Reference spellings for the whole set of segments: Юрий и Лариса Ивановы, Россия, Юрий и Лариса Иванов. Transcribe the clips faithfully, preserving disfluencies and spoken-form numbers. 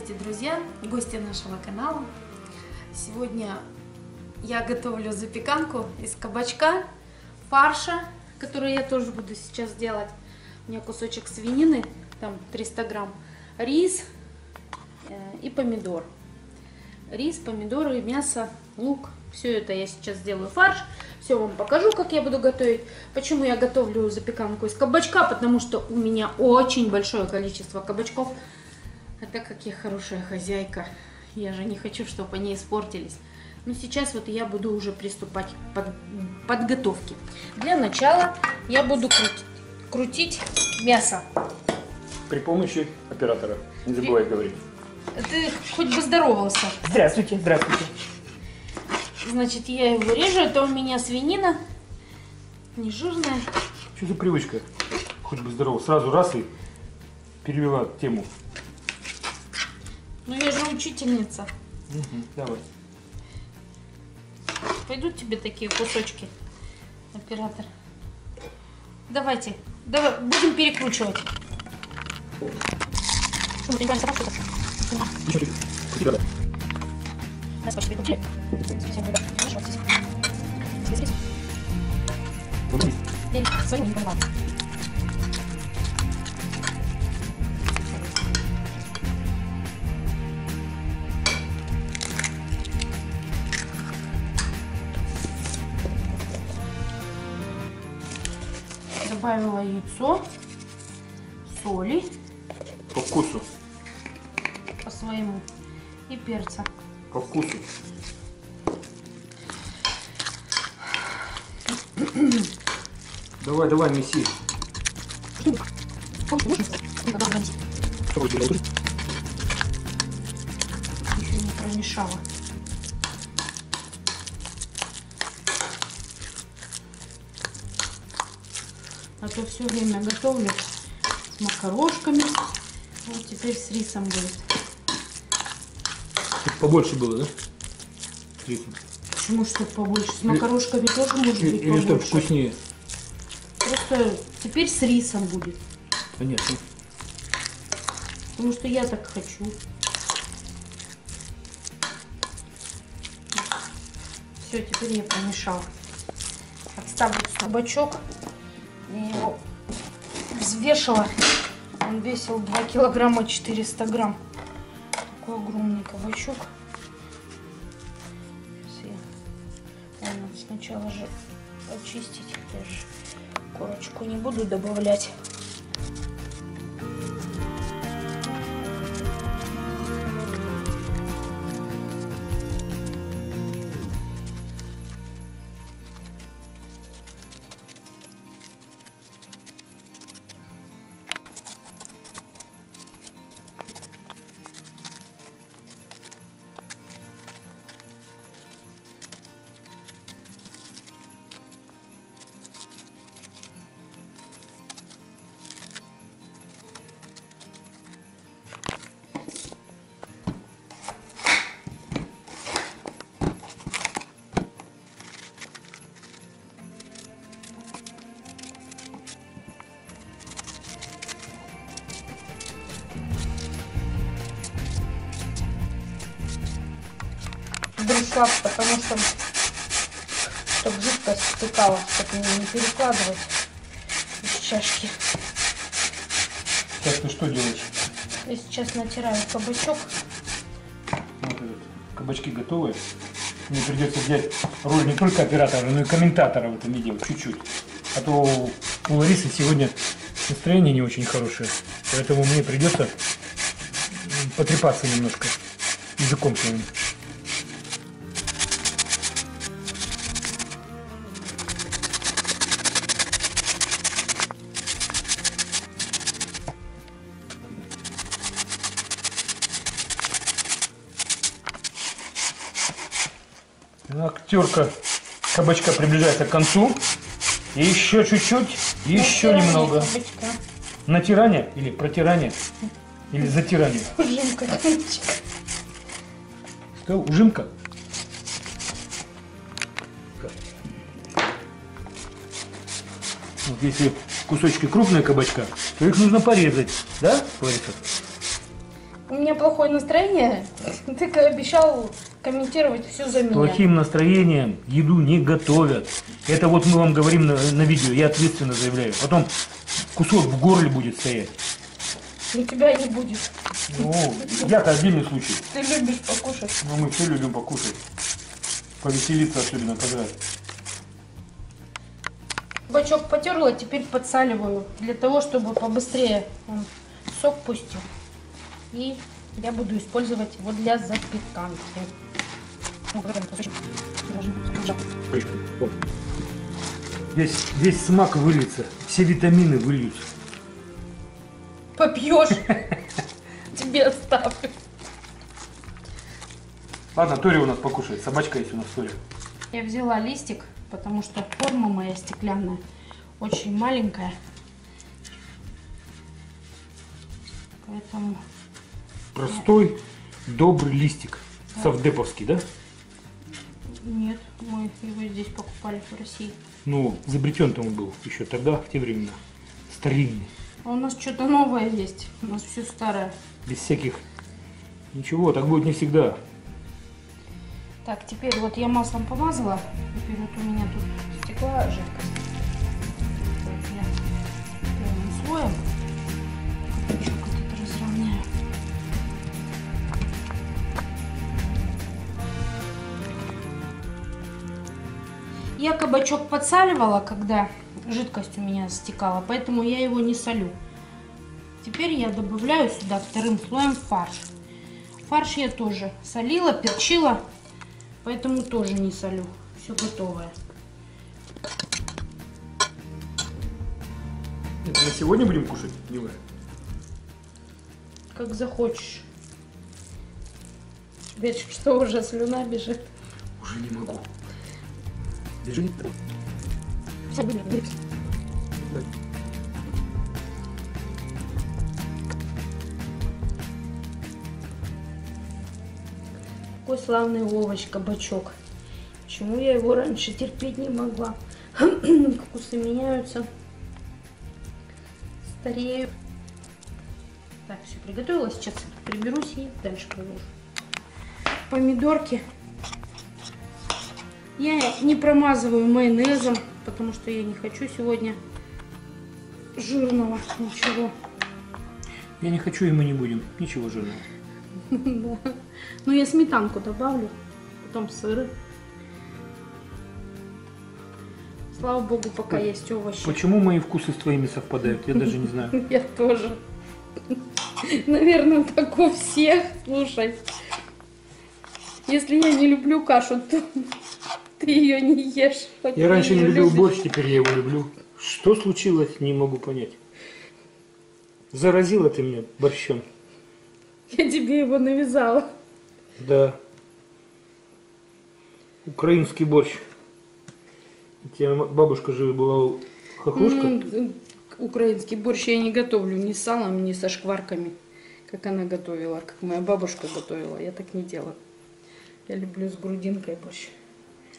Здравствуйте, друзья, гости нашего канала. Сегодня я готовлю запеканку из кабачка, фарша, который я тоже буду сейчас делать. У меня кусочек свинины, там триста грамм, рис и помидор. Рис, помидоры, мясо, лук. Все это я сейчас сделаю фарш. Все вам покажу, как я буду готовить. Почему я готовлю запеканку из кабачка? Потому что у меня очень большое количество кабачков. А так как я хорошая хозяйка, я же не хочу, чтобы они испортились. Но сейчас вот я буду уже приступать к под, подготовке. Для начала я буду крутить, крутить мясо. При помощи оператора. Не забывай При... говорить. Ты хоть бы здоровался. Здравствуйте, здравствуйте. Значит, я его режу, это у меня свинина. Не жирная. Что за привычка? Хоть бы здоровался. Сразу раз и перевела тему. Ну я же учительница. Угу, давай. Пойдут тебе такие кусочки, оператор. Давайте, давай, будем перекручивать. Добавила яйцо, соли, по вкусу, по своему, и перца, по вкусу. Давай, давай, меси. Еще не промешала. А то все время готовлю с макарошками. Вот теперь с рисом будет. Тут побольше было, да? С рисом. Почему что побольше? С макарошками или, тоже может или, быть побольше. Или что вкуснее? Просто теперь с рисом будет. Понятно. Потому что я так хочу. Все, теперь я помешала. Отставлю кабачок. Я его взвешивала, он весил два килограмма четыреста грамм. Такой огромный кабачок. Сейчас я... Ладно, сначала же очистить, я же корочку не буду добавлять. Потому что чтобы жидкость стекала, чтобы не перекладывать из чашки. Сейчас ты что делаешь? Я сейчас натираю кабачок. Вот этот. Кабачки готовы. Мне придется взять роль не только оператора, но и комментатора в этом видео чуть-чуть. А то у Ларисы сегодня настроение не очень хорошее, поэтому мне придется потрепаться немножко языком своим. Терка кабачка приближается к концу. И еще чуть-чуть, еще натирание немного. Кабачка. Натирание или протирание? Или затирание? Ужимка кабачка. Что? Ужимка? Вот если кусочки крупные кабачка, то их нужно порезать. Да, Лариса? меня плохое настроение, ты обещал комментировать все за меня. С плохим настроением еду не готовят. Это вот мы вам говорим на, на видео, я ответственно заявляю. Потом кусок в горле будет стоять. У тебя не будет. Ну, я-то отдельный случай. Ты любишь покушать. Ну, мы все любим покушать. Повеселиться особенно, когда. Бачок потерла, теперь подсаливаю, для того, чтобы побыстрее он сок пустил. И я буду использовать его для запеканки. Здесь, здесь смак выльется, все витамины выльются. Попьешь, тебе оставлю. Ладно, Тори у нас покушает, собачка есть у нас Тори. Я взяла листик, потому что форма моя стеклянная очень маленькая. Поэтому... Простой, добрый листик. Да. Совдеповский, да? Нет, мы его здесь покупали в России. Ну, изобретен-то он был еще тогда, в те времена. Старинный. А у нас что-то новое есть. У нас все старое. Без всяких... Ничего, так будет не всегда. Так, теперь вот я маслом помазала. Теперь вот у меня тут стекла жидкость. Вот я первым слоем. Я кабачок подсаливала, когда жидкость у меня стекала, поэтому я его не солю. Теперь я добавляю сюда вторым слоем фарш. Фарш я тоже солила, перчила, поэтому тоже не солю. Все готовое. Это мы сегодня будем кушать, милая? Как захочешь. Ведь что, уже слюна бежит? Уже не могу. Бежит. Все, бежит. Какой славный овощ, кабачок. Почему я его раньше терпеть не могла? Вкусы меняются. Старею. Так, все приготовила. Сейчас приберусь и дальше положу. Помидорки. Я не промазываю майонезом, потому что я не хочу сегодня жирного ничего. Я не хочу, и мы не будем. Ничего жирного. Да. Ну, я сметанку добавлю, потом сыры. Слава богу, пока есть овощи. Почему мои вкусы с твоими совпадают? Я даже не знаю. Я тоже. Наверное, так у всех. Слушай, если я не люблю кашу, то... Ты ее не ешь. Я раньше не любил борщ, теперь я его люблю. Что случилось, не могу понять. Заразила ты меня борщом. Я тебе его навязала. Да. Украинский борщ. У тебя бабушка же была хохлушка. Ну, украинский борщ я не готовлю ни с салом, ни со шкварками. Как она готовила, как моя бабушка готовила. Я так не делала. Я люблю с грудинкой борщ.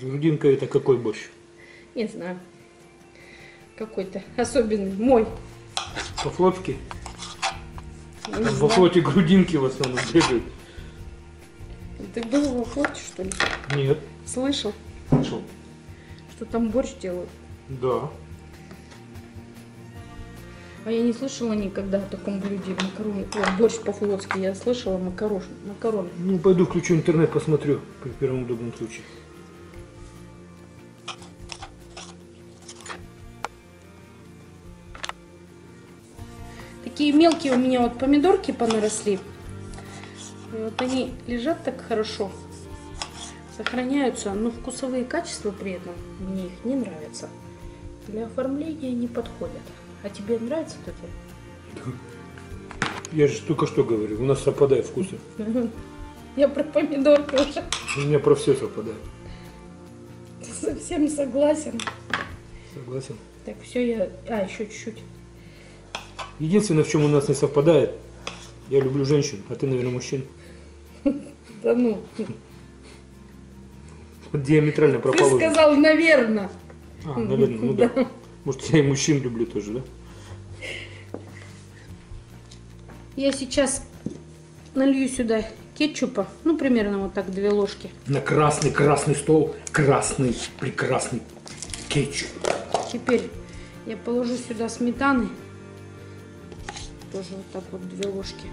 Грудинка это какой борщ? Не знаю. Какой-то особенный. Мой. По-флотски? Во флоте грудинки в основном бегают. Ты был во флоте, что ли? Нет. Слышал? Слышал. Что там борщ делают? Да. А я не слышала никогда о таком блюде. Макароны. О, борщ по-флотски. Я слышала макароны. Макарон. Ну, пойду включу интернет, посмотрю при первом удобном случае. Такие мелкие у меня вот помидорки понаросли. И вот они лежат так хорошо, сохраняются, но вкусовые качества при этом мне их не нравятся. Для оформления не подходят. А тебе нравится такие? Я же только что говорю, у нас совпадают вкусы. Я про помидорки уже. У меня про все совпадает. Ты совсем согласен? Согласен. Так, все, я... А, еще чуть-чуть. Единственное, в чем у нас не совпадает, я люблю женщин, а ты, наверное, мужчин. Да ну. Диаметрально проположено. Ты сказал, наверное. А, наверное, ну да. да. Может, я и мужчин люблю тоже, да? Я сейчас налью сюда кетчупа, ну примерно вот так две ложки. На красный красный стол, красный прекрасный кетчуп. Теперь я положу сюда сметаны, тоже вот так вот две ложки.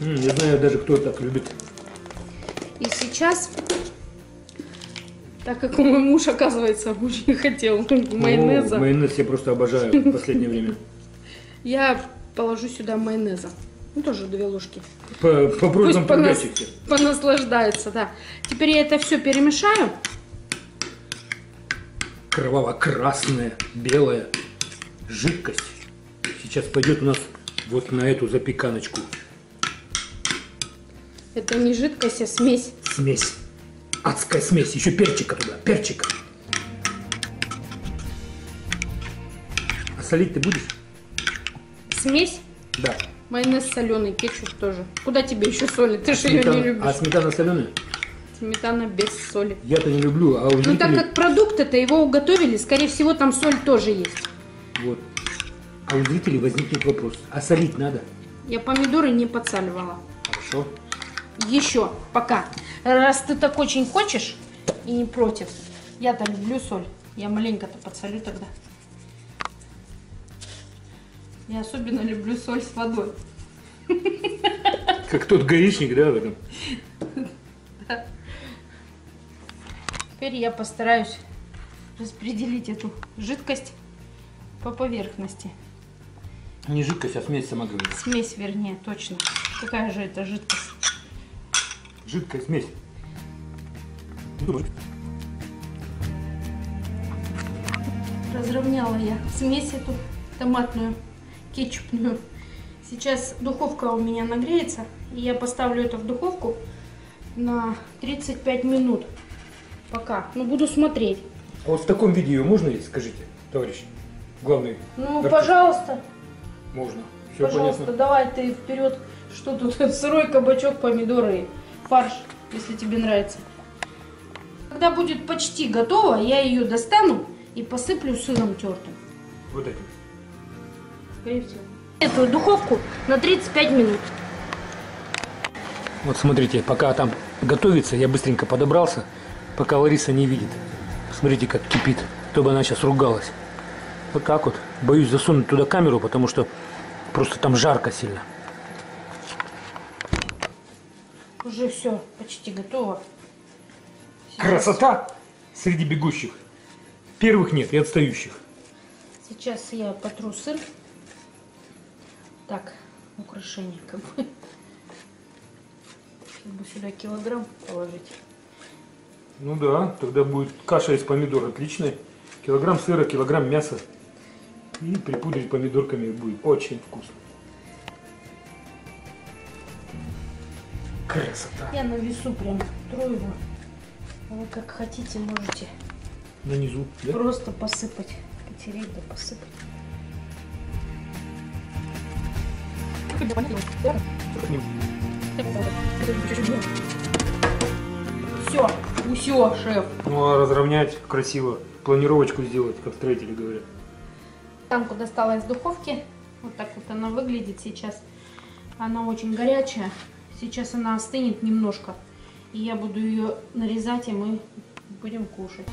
Не знаю даже, кто так любит. И сейчас, так как мой муж, оказывается, очень хотел майонеза. О, майонез я просто обожаю в последнее время. Я положу сюда майонеза. Ну, тоже две ложки. По, по просьбам подачики. Понаслаждается, да. Теперь я это все перемешаю. Кроваво-красная, белая жидкость. Сейчас пойдет у нас вот на эту запеканочку. Это не жидкость, а смесь. Смесь. Адская смесь. Еще перчика туда. Перчика. А солить ты будешь? Смесь? Да. Майонез соленый, кетчуп тоже. Куда тебе еще соли? Ты а же сметана, ее не любишь. А сметана соленая? Сметана без соли. Я-то не люблю, а у Ну так как продукт это, его уготовили, скорее всего там соль тоже есть. Вот. А у зрителей возникнет вопрос. А солить надо? Я помидоры не подсаливала. Хорошо. Еще, пока. Раз ты так очень хочешь и не против. Я-то люблю соль. Я маленько-то подсолю тогда. Я особенно люблю соль с водой. Как тот гаишник, да, в этом? Да. Теперь я постараюсь распределить эту жидкость по поверхности. Не жидкость, а смесь сама говорит. Смесь, вернее, точно. Какая же это жидкость? Жидкая смесь. Разровняла я смесь эту томатную, кетчупную. Сейчас духовка у меня нагреется, и я поставлю это в духовку на тридцать пять минут. Пока. Но буду смотреть. А вот в таком виде ее можно есть, скажите, товарищ главный? Ну, артист. Пожалуйста. Можно. Все пожалуйста, понятно. Давай ты вперед. Что тут? Сырой кабачок, помидоры, фарш, если тебе нравится. Когда будет почти готова, я ее достану и посыплю сыром тертым. Вот этим. Скорее всего. Эту духовку на тридцать пять минут. Вот смотрите, пока там готовится, я быстренько подобрался, пока Лариса не видит. Смотрите, как кипит, то бы она сейчас ругалась. Вот так вот. Боюсь засунуть туда камеру, потому что просто там жарко сильно. Уже все почти готово. Сейчас. Красота среди бегущих. Первых нет и отстающих. Сейчас я потру сыр. Так, украшение как бы. Сейчас бы сюда килограмм положить. Ну да, тогда будет каша из помидор отличная. Килограмм сыра, килограмм мяса. И припудрить помидорками будет очень вкусно. Красота. Я на весу прям тру его. Вы как хотите, можете нанизу, да? Просто посыпать. Потереть, да посыпать. Все, ну все, шеф. Ну а разровнять красиво, планировочку сделать, как строители говорят. Танку достала из духовки, вот так вот она выглядит сейчас. Она очень горячая, сейчас она остынет немножко, и я буду ее нарезать, и мы будем кушать.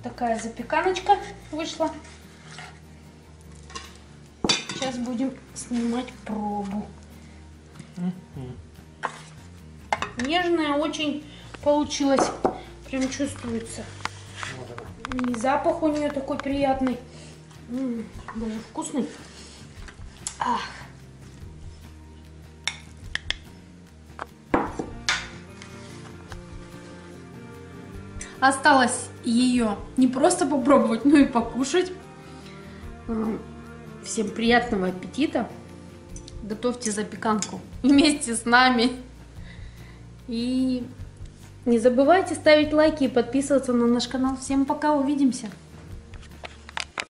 Такая запеканочка вышла. Сейчас будем снимать пробу. Mm-hmm. Нежная очень получилась. Прям чувствуется. Mm-hmm. И запах у нее такой приятный. М-м, даже вкусный. Ах. Осталось ее не просто попробовать, но и покушать. Всем приятного аппетита. готовьте запеканку вместе с нами. И не забывайте ставить лайки и подписываться на наш канал. Всем пока, увидимся!